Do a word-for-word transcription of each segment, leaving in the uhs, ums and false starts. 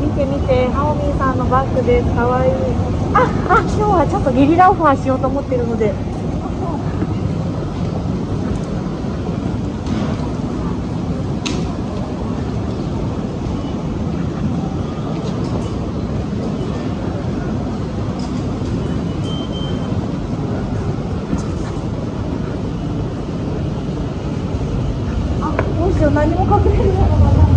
見て見て、ハオミンさんのバッグです。かわいい。ああ、今日はちょっとゲリラオファーしようと思ってるので。何も隠れるものがない。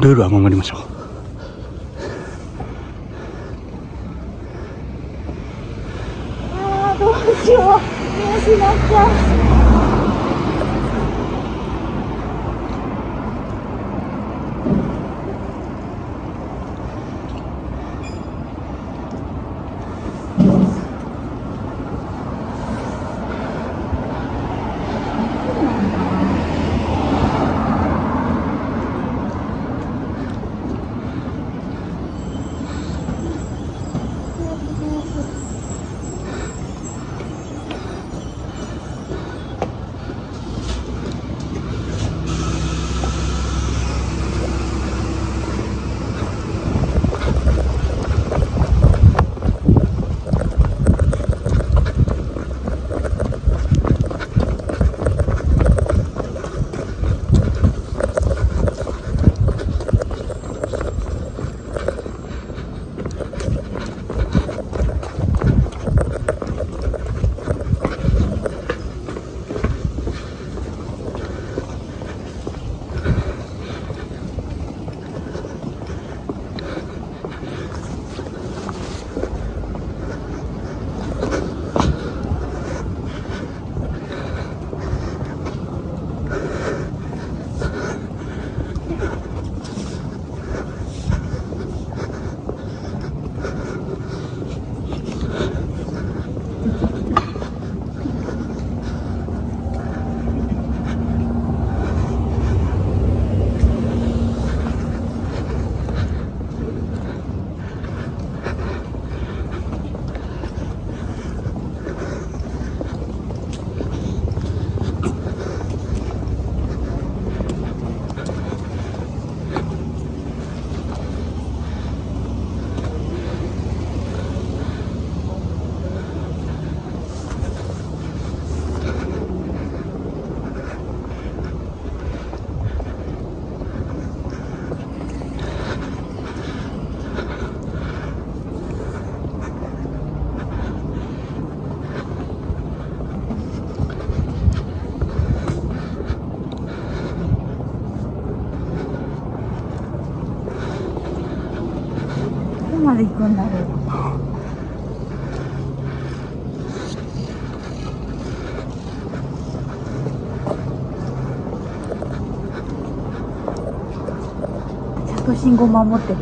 ルールは守りましょう。ああ、どうしよう、見失っちゃう。どこまで行くんだろう。信号守ってる。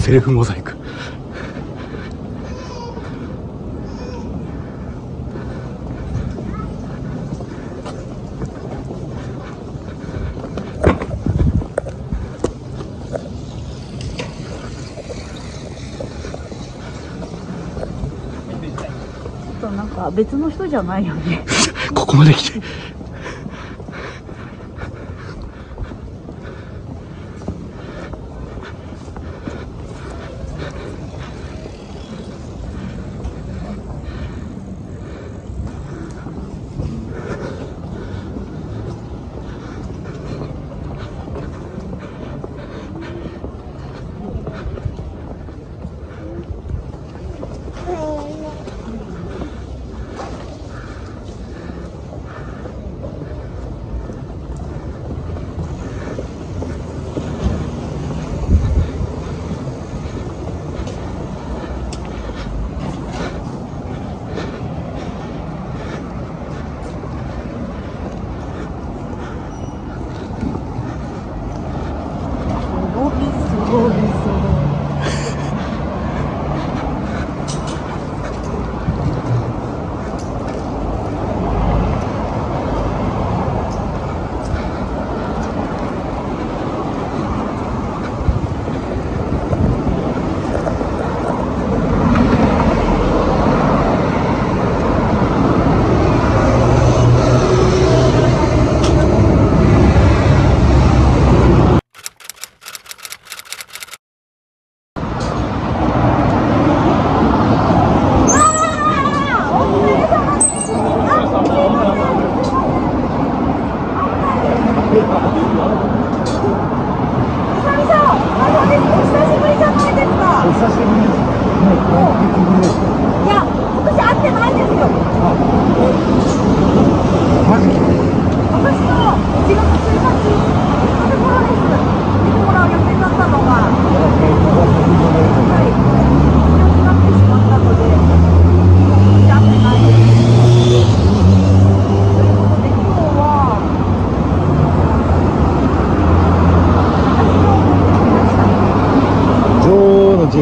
セルフモザイク。なんか別の人じゃないよね。ここまで来て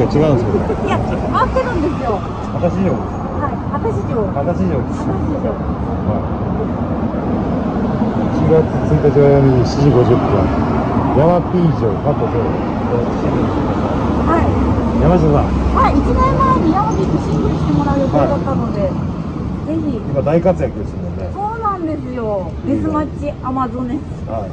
違うんですよね。いや、合ってるんですよ。私以上。はい、私以上。私以上です。いちがつついたちはしちじごじゅっぷん。山 P 城過去ゼロ。はい。山下さん。はい、いちねんまえに山 P に進入してもらう予定だったので、はい、ぜひ。今大活躍ですもんね。そうなんですよ。デスマッチアマゾネス。はい。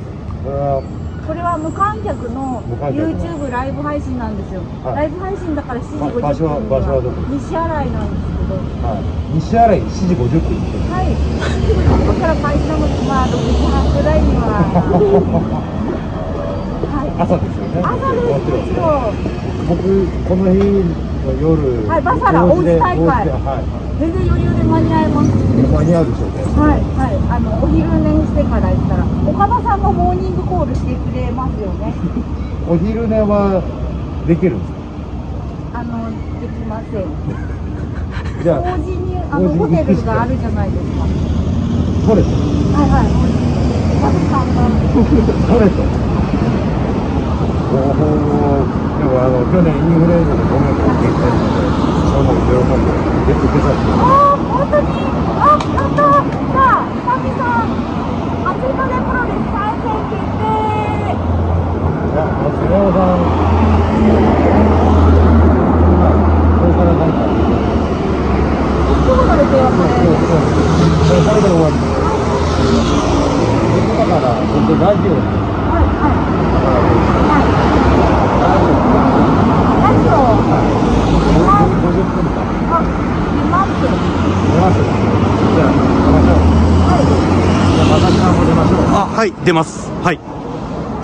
これは。これは無観客の ユーチューブ ライブ配信なんですよ。ライブ配信だからしちじごじゅっぷん。場所は場所はどこ？西新井なんですけど。西新井しちじごじゅっぷん。はい。ここから会社のまあろくじはんぐらいには。はい。朝ですよね。朝ですよ。僕この日の夜。はい。バサラおうち大会。全然余裕で間に合います。間に合うでしょうね。はいはい。あのお昼寝してから行ったら岡田さんのモーニングコールしてくれますよね。お昼寝はできるんですか？あの、できません。じゃあ、王子にあのホテルがあるじゃないですか。トレット。はいはい。まず簡単です。トレット。おお。でもあの去年インフルエンザでごめんなさいって言ったので、その喜んで受けさせて。ああ、本当に。あ、やった。じゃあ、サミさん。アフリカでプロレス参戦決定。いや、松山さん。これから何か。そうそうそう。これで終わり。だから本当ラジオ。はいはい。ラジオ。ラジオ。ごじゅっぷんか。あ、にまんぷん。にまんぷん。じゃあ、行きましょう。はい。あ、はい、出ます。はい。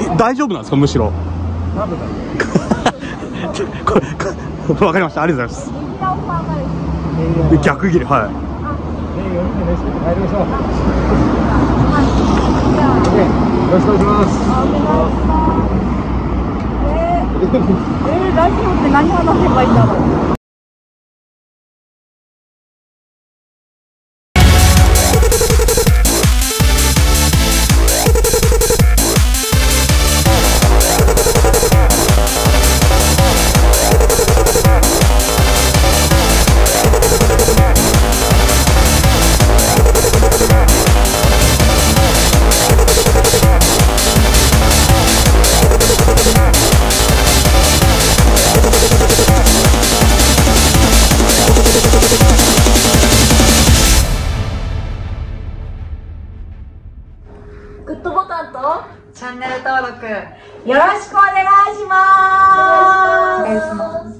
え、大丈夫なんですか、むしろ。多分これ、わかりました。ありがとうございます。逆切れ、はい。よろしくお願いします。えー、ラジオって何話せばいいんだろう。グッドボタンとチャンネル登録よろしくお願いします。